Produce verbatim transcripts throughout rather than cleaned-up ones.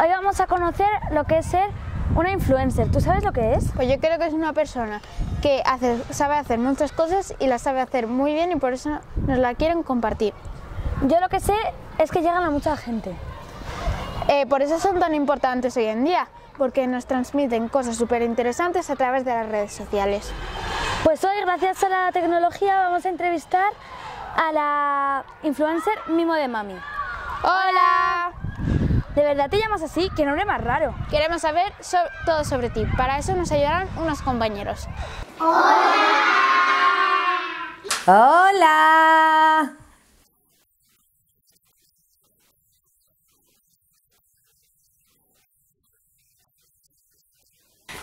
Hoy vamos a conocer lo que es ser una influencer. ¿Tú sabes lo que es? Pues yo creo que es una persona que hace, sabe hacer muchas cosas y las sabe hacer muy bien y por eso nos la quieren compartir. Yo lo que sé es que llegan a mucha gente. Eh, por eso son tan importantes hoy en día, porque nos transmiten cosas súper interesantes a través de las redes sociales. Pues hoy, gracias a la tecnología, vamos a entrevistar a la influencer Mimo de Mami. ¡Hola! ¿De verdad te llamas así? ¡Qué nombre más raro! Queremos saber so- todo sobre ti. Para eso nos ayudarán unos compañeros. ¡Hola! ¡Hola!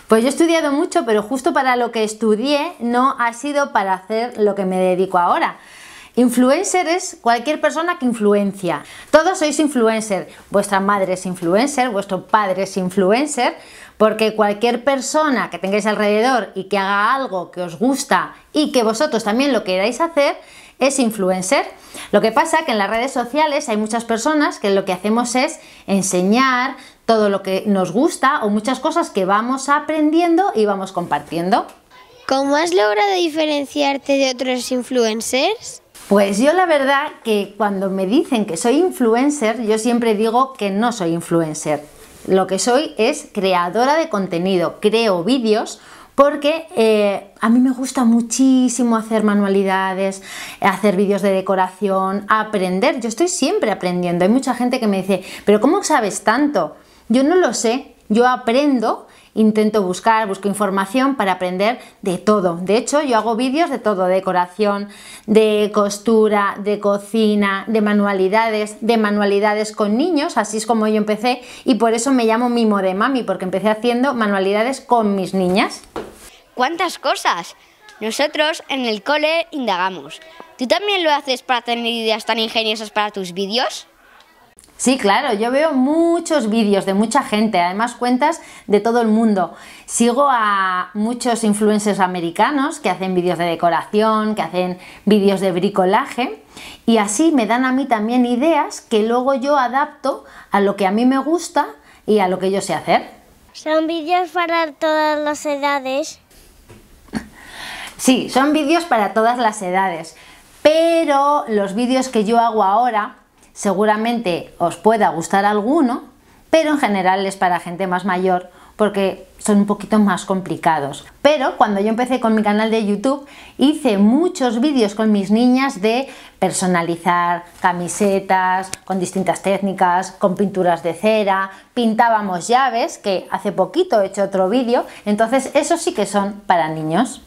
Pues yo he estudiado mucho, pero justo para lo que estudié no ha sido para hacer lo que me dedico ahora. Influencer es cualquier persona que influencia. Todos sois influencer, vuestra madre es influencer, vuestro padre es influencer, porque cualquier persona que tengáis alrededor y que haga algo que os gusta y que vosotros también lo queráis hacer, es influencer. Lo que pasa que en las redes sociales hay muchas personas que lo que hacemos es enseñar todo lo que nos gusta o muchas cosas que vamos aprendiendo y vamos compartiendo. ¿Cómo has logrado diferenciarte de otros influencers? Pues yo la verdad que cuando me dicen que soy influencer, yo siempre digo que no soy influencer. Lo que soy es creadora de contenido, creo vídeos porque eh, a mí me gusta muchísimo hacer manualidades, hacer vídeos de decoración, aprender. Yo estoy siempre aprendiendo. Hay mucha gente que me dice, pero ¿cómo sabes tanto? Yo no lo sé, yo aprendo. Intento buscar, busco información para aprender de todo. De hecho, yo hago vídeos de todo, de decoración, de costura, de cocina, de manualidades, de manualidades con niños, así es como yo empecé y por eso me llamo Mimo de Mami, porque empecé haciendo manualidades con mis niñas. ¡Cuántas cosas! Nosotros en el cole indagamos. ¿Tú también lo haces para tener ideas tan ingeniosas para tus vídeos? Sí, claro, yo veo muchos vídeos de mucha gente, además cuentas de todo el mundo. Sigo a muchos influencers americanos que hacen vídeos de decoración, que hacen vídeos de bricolaje y así me dan a mí también ideas que luego yo adapto a lo que a mí me gusta y a lo que yo sé hacer. ¿Son vídeos para todas las edades? Sí, son vídeos para todas las edades, pero los vídeos que yo hago ahora seguramente os pueda gustar alguno, pero en general es para gente más mayor porque son un poquito más complicados. Pero cuando yo empecé con mi canal de YouTube hice muchos vídeos con mis niñas de personalizar camisetas con distintas técnicas, con pinturas de cera, pintábamos llaves, que hace poquito he hecho otro vídeo, entonces eso sí que son para niños.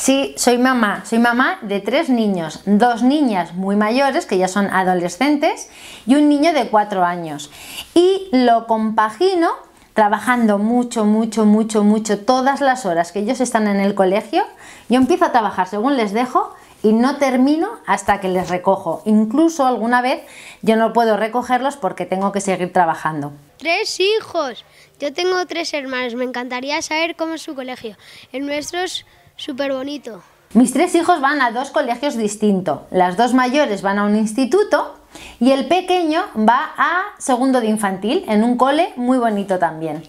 Sí, soy mamá, soy mamá de tres niños, dos niñas muy mayores que ya son adolescentes y un niño de cuatro años y lo compagino trabajando mucho, mucho, mucho, mucho todas las horas que ellos están en el colegio. Yo empiezo a trabajar según les dejo y no termino hasta que les recojo, incluso alguna vez yo no puedo recogerlos porque tengo que seguir trabajando. Tres hijos, yo tengo tres hermanos, me encantaría saber cómo es su colegio, el nuestro es súper bonito. Mis tres hijos van a dos colegios distintos. Las dos mayores van a un instituto y el pequeño va a segundo de infantil en un cole muy bonito también.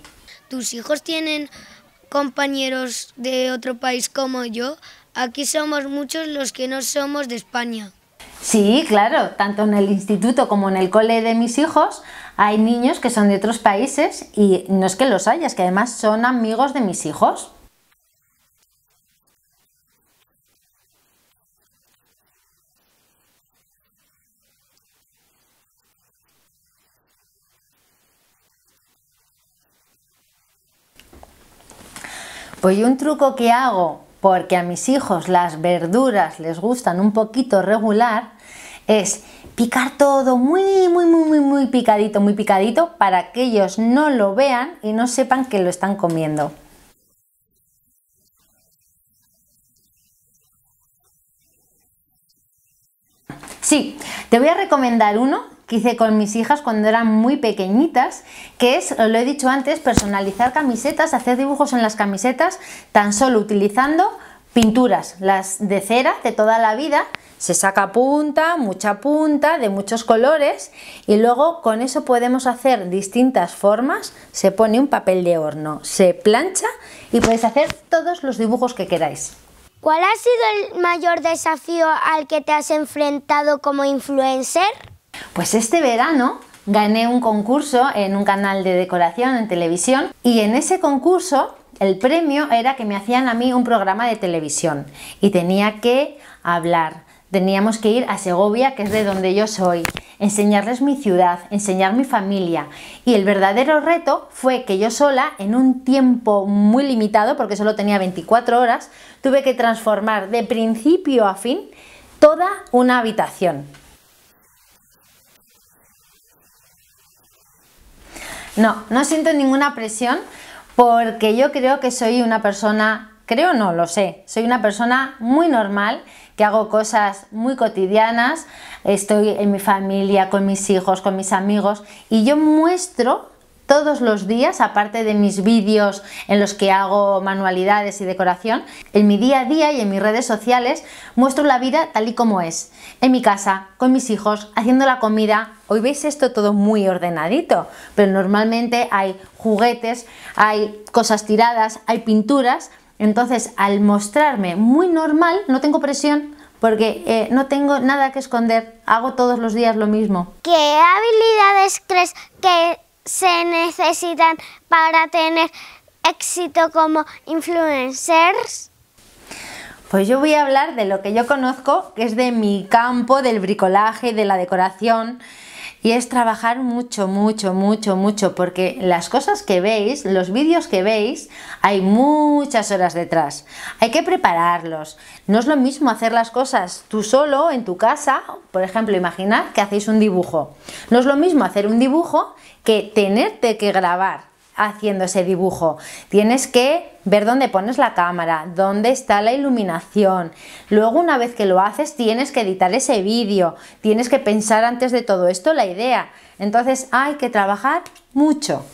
¿Tus hijos tienen compañeros de otro país como yo? Aquí somos muchos los que no somos de España. Sí, claro, tanto en el instituto como en el cole de mis hijos hay niños que son de otros países y no es que los haya, es que además son amigos de mis hijos. Pues yo un truco que hago, porque a mis hijos las verduras les gustan un poquito regular, es picar todo muy, muy, muy, muy, muy picadito, muy picadito, para que ellos no lo vean y no sepan que lo están comiendo. Sí, te voy a recomendar uno que hice con mis hijas cuando eran muy pequeñitas, que es, lo he dicho antes, personalizar camisetas, hacer dibujos en las camisetas, tan solo utilizando pinturas, las de cera de toda la vida, Se saca punta, mucha punta, de muchos colores, y luego con eso podemos hacer distintas formas. Se pone un papel de horno, se plancha y podéis hacer todos los dibujos que queráis. ¿Cuál ha sido el mayor desafío al que te has enfrentado como influencer? Pues este verano gané un concurso en un canal de decoración en televisión, y en ese concurso el premio era que me hacían a mí un programa de televisión y tenía que hablar. Teníamos que ir a Segovia, que es de donde yo soy, enseñarles mi ciudad, enseñar mi familia. Y el verdadero reto fue que yo sola, en un tiempo muy limitado, porque solo tenía veinticuatro horas, tuve que transformar de principio a fin toda una habitación. No, no siento ninguna presión, porque yo creo que soy una persona... Creo no, lo sé. Soy una persona muy normal, que hago cosas muy cotidianas, estoy en mi familia, con mis hijos, con mis amigos, y yo muestro todos los días, aparte de mis vídeos en los que hago manualidades y decoración, en mi día a día y en mis redes sociales muestro la vida tal y como es, en mi casa, con mis hijos, haciendo la comida. Hoy veis esto todo muy ordenadito, pero normalmente hay juguetes, hay cosas tiradas, hay pinturas. Entonces, al mostrarme muy normal, no tengo presión, porque eh, no tengo nada que esconder, hago todos los días lo mismo. ¿Qué habilidades crees que se necesitan para tener éxito como influencers? Pues yo voy a hablar de lo que yo conozco, que es de mi campo, del bricolaje, de la decoración. Y es trabajar mucho, mucho, mucho, mucho, porque las cosas que veis, los vídeos que veis, hay muchas horas detrás. Hay que prepararlos. No es lo mismo hacer las cosas tú solo, en tu casa. Por ejemplo, imaginad que hacéis un dibujo. No es lo mismo hacer un dibujo que tenerte que grabar haciendo ese dibujo. Tienes que ver dónde pones la cámara, dónde está la iluminación. Luego, una vez que lo haces, tienes que editar ese vídeo, tienes que pensar antes de todo esto la idea. Entonces hay que trabajar mucho.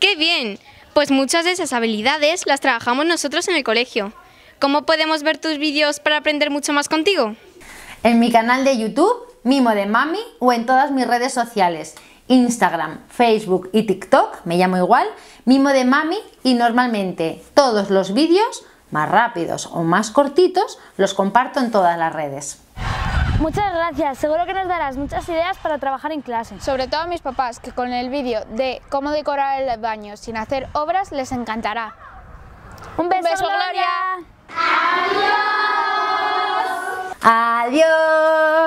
¡Qué bien! Pues muchas de esas habilidades las trabajamos nosotros en el colegio. ¿Cómo podemos ver tus vídeos para aprender mucho más contigo? En mi canal de YouTube, Mimo de Mami, o en todas mis redes sociales. Instagram, Facebook y TikTok, me llamo igual, Mimo de Mami, y normalmente todos los vídeos, más rápidos o más cortitos, los comparto en todas las redes. Muchas gracias, seguro que nos darás muchas ideas para trabajar en clase. Sobre todo a mis papás, que con el vídeo de cómo decorar el baño sin hacer obras les encantará. ¡Un beso, Un beso Gloria! Gloria! ¡Adiós! ¡Adiós!